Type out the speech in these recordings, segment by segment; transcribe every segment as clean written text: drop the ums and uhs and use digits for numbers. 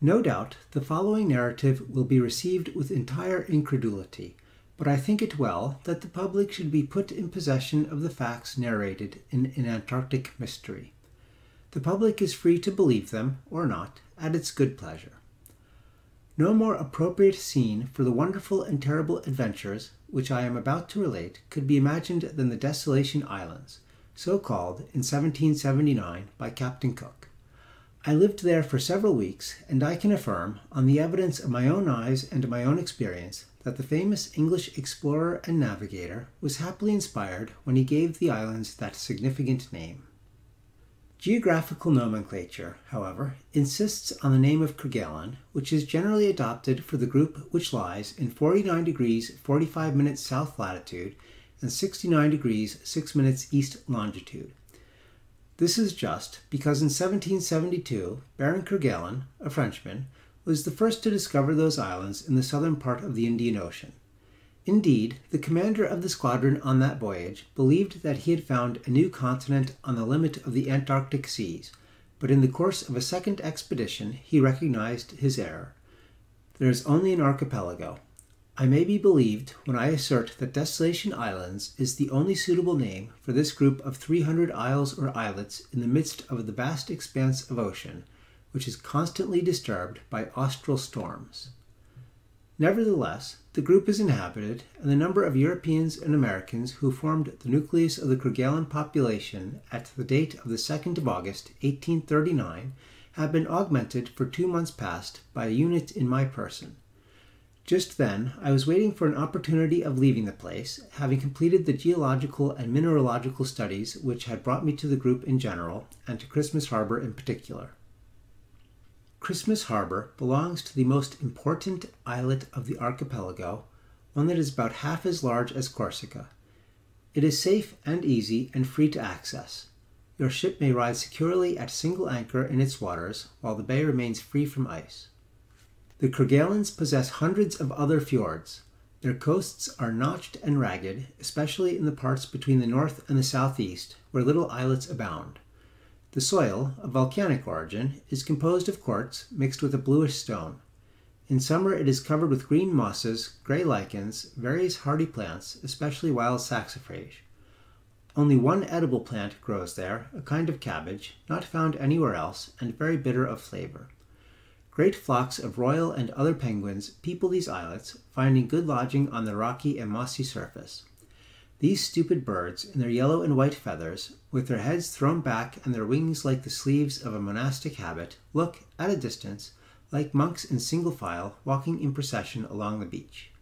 No doubt, the following narrative will be received with entire incredulity, but I think it well that the public should be put in possession of the facts narrated in An Antarctic Mystery. The public is free to believe them, or not, at its good pleasure. No more appropriate scene for the wonderful and terrible adventures which I am about to relate could be imagined than the Desolation Islands, so called in 1779 by Captain Cook. I lived there for several weeks, and I can affirm, on the evidence of my own eyes and my own experience, that the famous English explorer and navigator was happily inspired when he gave the islands that significant name. Geographical nomenclature, however, insists on the name of Kerguelen, which is generally adopted for the group which lies in 49 degrees 45 minutes south latitude and 69 degrees 6 minutes east longitude. This is just because in 1772, Baron Kerguelen, a Frenchman, was the first to discover those islands in the southern part of the Indian Ocean. Indeed, the commander of the squadron on that voyage believed that he had found a new continent on the limit of the Antarctic seas, but in the course of a second expedition he recognized his error. There is only an archipelago. I may be believed when I assert that Desolation Islands is the only suitable name for this group of 300 isles or islets in the midst of the vast expanse of ocean, which is constantly disturbed by austral storms. Nevertheless, the group is inhabited, and the number of Europeans and Americans who formed the nucleus of the Kerguelen population at the date of the 2nd of August, 1839, have been augmented for 2 months past by a unit in my person. Just then, I was waiting for an opportunity of leaving the place, having completed the geological and mineralogical studies which had brought me to the group in general, and to Christmas Harbor in particular. Christmas Harbor belongs to the most important islet of the archipelago, one that is about half as large as Corsica. It is safe and easy and free to access. Your ship may ride securely at single anchor in its waters, while the bay remains free from ice. The Kerguelens possess hundreds of other fjords. Their coasts are notched and ragged, especially in the parts between the north and the southeast, where little islets abound. The soil, of volcanic origin, is composed of quartz mixed with a bluish stone. In summer it is covered with green mosses, grey lichens, various hardy plants, especially wild saxifrage. Only one edible plant grows there, a kind of cabbage, not found anywhere else, and very bitter of flavour. Great flocks of royal and other penguins people these islets, finding good lodging on the rocky and mossy surface. These stupid birds, in their yellow and white feathers, with their heads thrown back and their wings like the sleeves of a monastic habit, look, at a distance, like monks in single file walking in procession along the beach.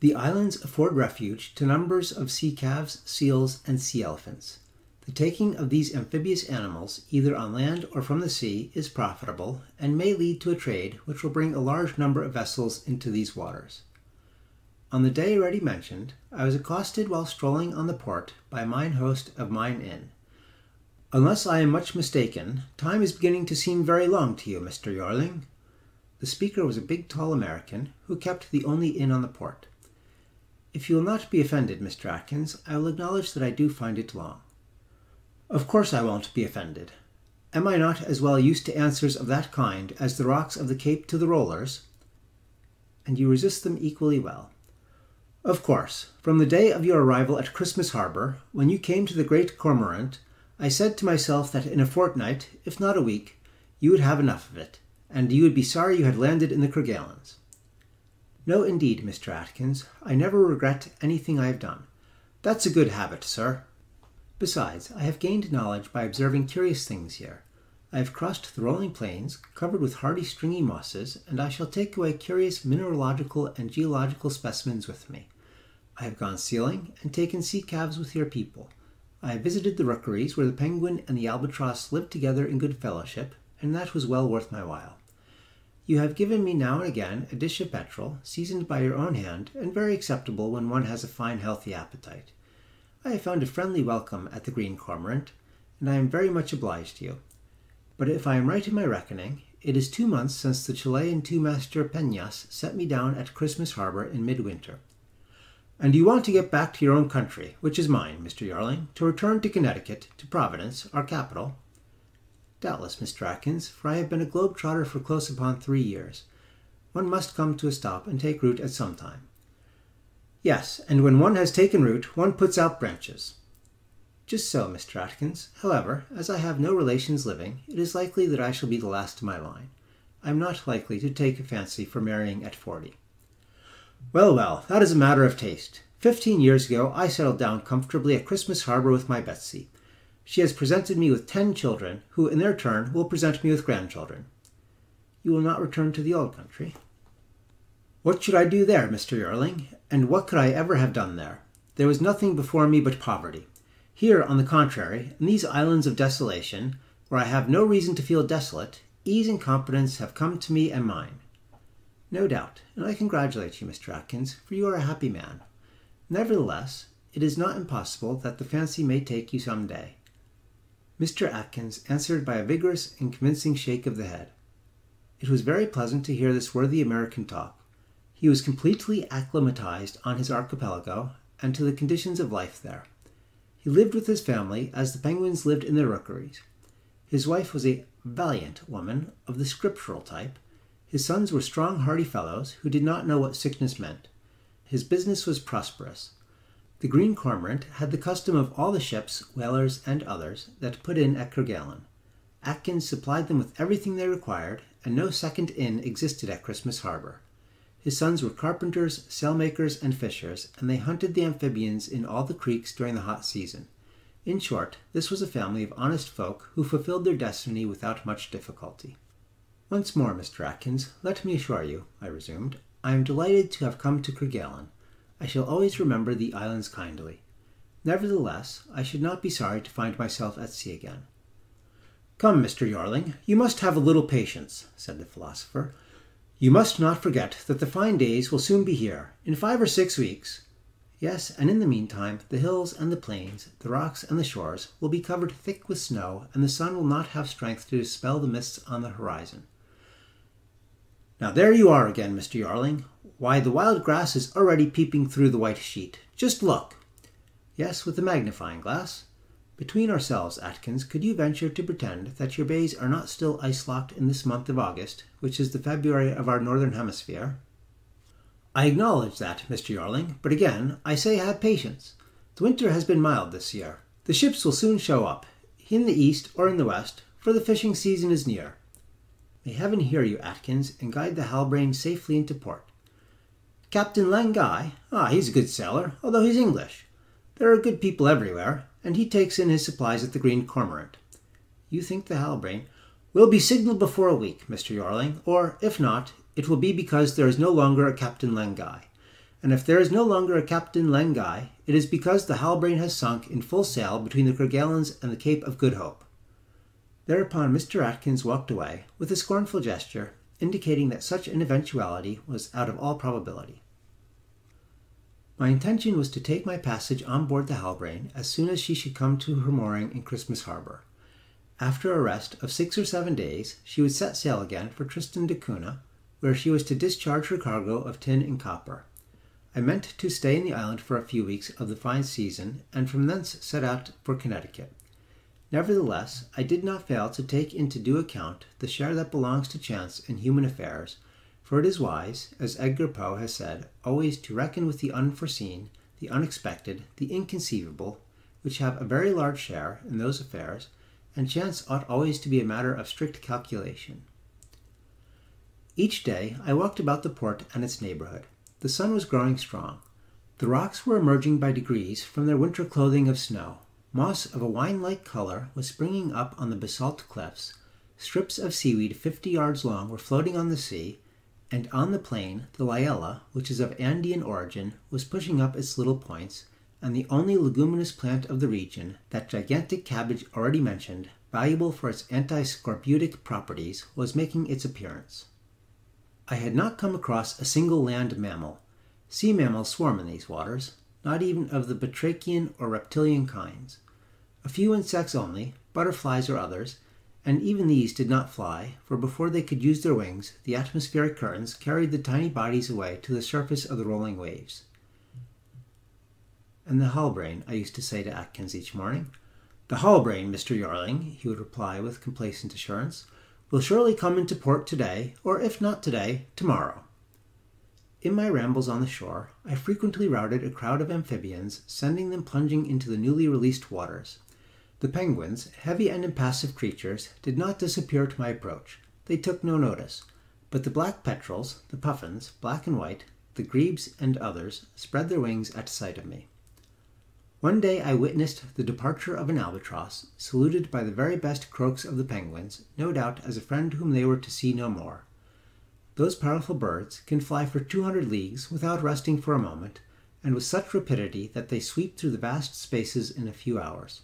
The islands afford refuge to numbers of sea calves, seals, and sea elephants. The taking of these amphibious animals, either on land or from the sea, is profitable, and may lead to a trade which will bring a large number of vessels into these waters. On the day already mentioned, I was accosted while strolling on the port by mine host of mine inn. "Unless I am much mistaken, time is beginning to seem very long to you, Mr. Yorling." The speaker was a big, tall American, who kept the only inn on the port. "If you will not be offended, Mr. Atkins, I will acknowledge that I do find it long." "Of course I won't be offended. Am I not as well used to answers of that kind as the rocks of the Cape to the rollers?" "And you resist them equally well." "Of course. From the day of your arrival at Christmas Harbor, when you came to the Great Cormorant, I said to myself that in a fortnight, if not a week, you would have enough of it, and you would be sorry you had landed in the Kerguelens." "No, indeed, Mr. Atkins. I never regret anything I have done." "That's a good habit, sir." "Besides, I have gained knowledge by observing curious things here. I have crossed the rolling plains, covered with hardy stringy mosses, and I shall take away curious mineralogical and geological specimens with me. I have gone sealing and taken sea calves with your people. I have visited the rookeries where the penguin and the albatross lived together in good fellowship, and that was well worth my while. You have given me now and again a dish of petrel, seasoned by your own hand, and very acceptable when one has a fine healthy appetite. I have found a friendly welcome at the Green Cormorant, and I am very much obliged to you. But if I am right in my reckoning, it is 2 months since the Chilean two-master Penas set me down at Christmas Harbor in midwinter." "And you want to get back to your own country, which is mine, Mr. Yarling, to return to Connecticut, to Providence, our capital?" Doubtless, Mr. Atkins, for I have been a globe-trotter for close upon 3 years. One must come to a stop and take root at some time. Yes, and when one has taken root, one puts out branches. Just so, Mr. Atkins. However, as I have no relations living, it is likely that I shall be the last of my line. I am not likely to take a fancy for marrying at 40. Well, well, that is a matter of taste. 15 years ago I settled down comfortably at Christmas Harbor with my Betsy. She has presented me with 10 children, who in their turn will present me with grandchildren. You will not return to the old country? What should I do there, Mr. Yearling? And what could I ever have done there? There was nothing before me but poverty. Here, on the contrary, in these islands of desolation, where I have no reason to feel desolate, ease and competence have come to me and mine. No doubt, and I congratulate you, Mr. Atkins, for you are a happy man. Nevertheless, it is not impossible that the fancy may take you some day. Mr. Atkins answered by a vigorous and convincing shake of the head. It was very pleasant to hear this worthy American talk. He was completely acclimatized on his archipelago and to the conditions of life there. He lived with his family as the penguins lived in their rookeries. His wife was a valiant woman of the scriptural type. His sons were strong, hearty fellows who did not know what sickness meant. His business was prosperous. The Green Cormorant had the custom of all the ships, whalers, and others that put in at Kerguelen. Atkins supplied them with everything they required, and no second inn existed at Christmas Harbor. His sons were carpenters, sailmakers, and fishers, and they hunted the amphibians in all the creeks during the hot season. In short, this was a family of honest folk who fulfilled their destiny without much difficulty. Once more, Mr. Atkins, let me assure you, I resumed, I am delighted to have come to Kerguelen. I shall always remember the islands kindly. Nevertheless, I should not be sorry to find myself at sea again. Come, Mr. Yarling, you must have a little patience, said the philosopher. You must not forget that the fine days will soon be here, in 5 or 6 weeks. Yes, and in the meantime, the hills and the plains, the rocks and the shores, will be covered thick with snow, and the sun will not have strength to dispel the mists on the horizon. Now there you are again, Mr. Yarling. Why, the wild grass is already peeping through the white sheet. Just look! Yes, with the magnifying glass. Between ourselves, Atkins, could you venture to pretend that your bays are not still ice-locked in this month of August, which is the February of our northern hemisphere? I acknowledge that, Mr. Yarling, but again, I say have patience. The winter has been mild this year. The ships will soon show up, in the east or in the west, for the fishing season is near. May heaven hear you, Atkins, and guide the Halbrane safely into port. Captain Len Guy, he's a good sailor, although he's English. There are good people everywhere, and he takes in his supplies at the Green Cormorant. You think the Halbrane will be signaled before a week, Mr. Yarling, or, if not, it will be because there is no longer a Captain Len Guy. And if there is no longer a Captain Len Guy, it is because the Halbrane has sunk in full sail between the Kerguelens and the Cape of Good Hope. Thereupon Mr. Atkins walked away, with a scornful gesture, indicating that such an eventuality was out of all probability. My intention was to take my passage on board the Halbrane as soon as she should come to her mooring in Christmas Harbor. After a rest of 6 or 7 days, she would set sail again for Tristan da Cunha, where she was to discharge her cargo of tin and copper. I meant to stay in the island for a few weeks of the fine season, and from thence set out for Connecticut. Nevertheless, I did not fail to take into due account the share that belongs to chance in human affairs, for it is wise, as Edgar Poe has said, always to reckon with the unforeseen, the unexpected, the inconceivable, which have a very large share in those affairs, and chance ought always to be a matter of strict calculation. Each day I walked about the port and its neighborhood. The sun was growing strong. The rocks were emerging by degrees from their winter clothing of snow. Moss of a wine-like color was springing up on the basalt cliffs. Strips of seaweed 50 yards long were floating on the sea, and on the plain, the Lyallia, which is of Andean origin, was pushing up its little points, and the only leguminous plant of the region, that gigantic cabbage already mentioned, valuable for its anti-scorbutic properties, was making its appearance. I had not come across a single land mammal. Sea mammals swarm in these waters, not even of the batrachian or reptilian kinds. A few insects only, butterflies or others, and even these did not fly, for before they could use their wings, the atmospheric currents carried the tiny bodies away to the surface of the rolling waves. And the Halbrane, I used to say to Atkins each morning. The Halbrane, Mr. Yarling, he would reply with complacent assurance, will surely come into port today, or if not today, tomorrow. In my rambles on the shore, I frequently routed a crowd of amphibians, sending them plunging into the newly released waters. The penguins, heavy and impassive creatures, did not disappear to my approach. They took no notice. But the black petrels, the puffins, black and white, the grebes, and others, spread their wings at sight of me. One day I witnessed the departure of an albatross, saluted by the very best croaks of the penguins, no doubt as a friend whom they were to see no more. Those powerful birds can fly for 200 leagues without resting for a moment, and with such rapidity that they sweep through the vast spaces in a few hours.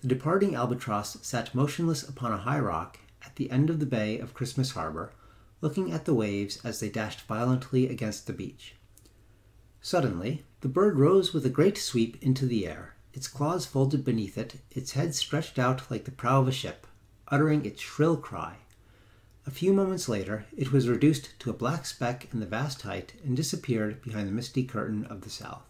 The departing albatross sat motionless upon a high rock at the end of the bay of Christmas Harbor, looking at the waves as they dashed violently against the beach. Suddenly, the bird rose with a great sweep into the air, its claws folded beneath it, its head stretched out like the prow of a ship, uttering its shrill cry. A few moments later, it was reduced to a black speck in the vast height and disappeared behind the misty curtain of the south.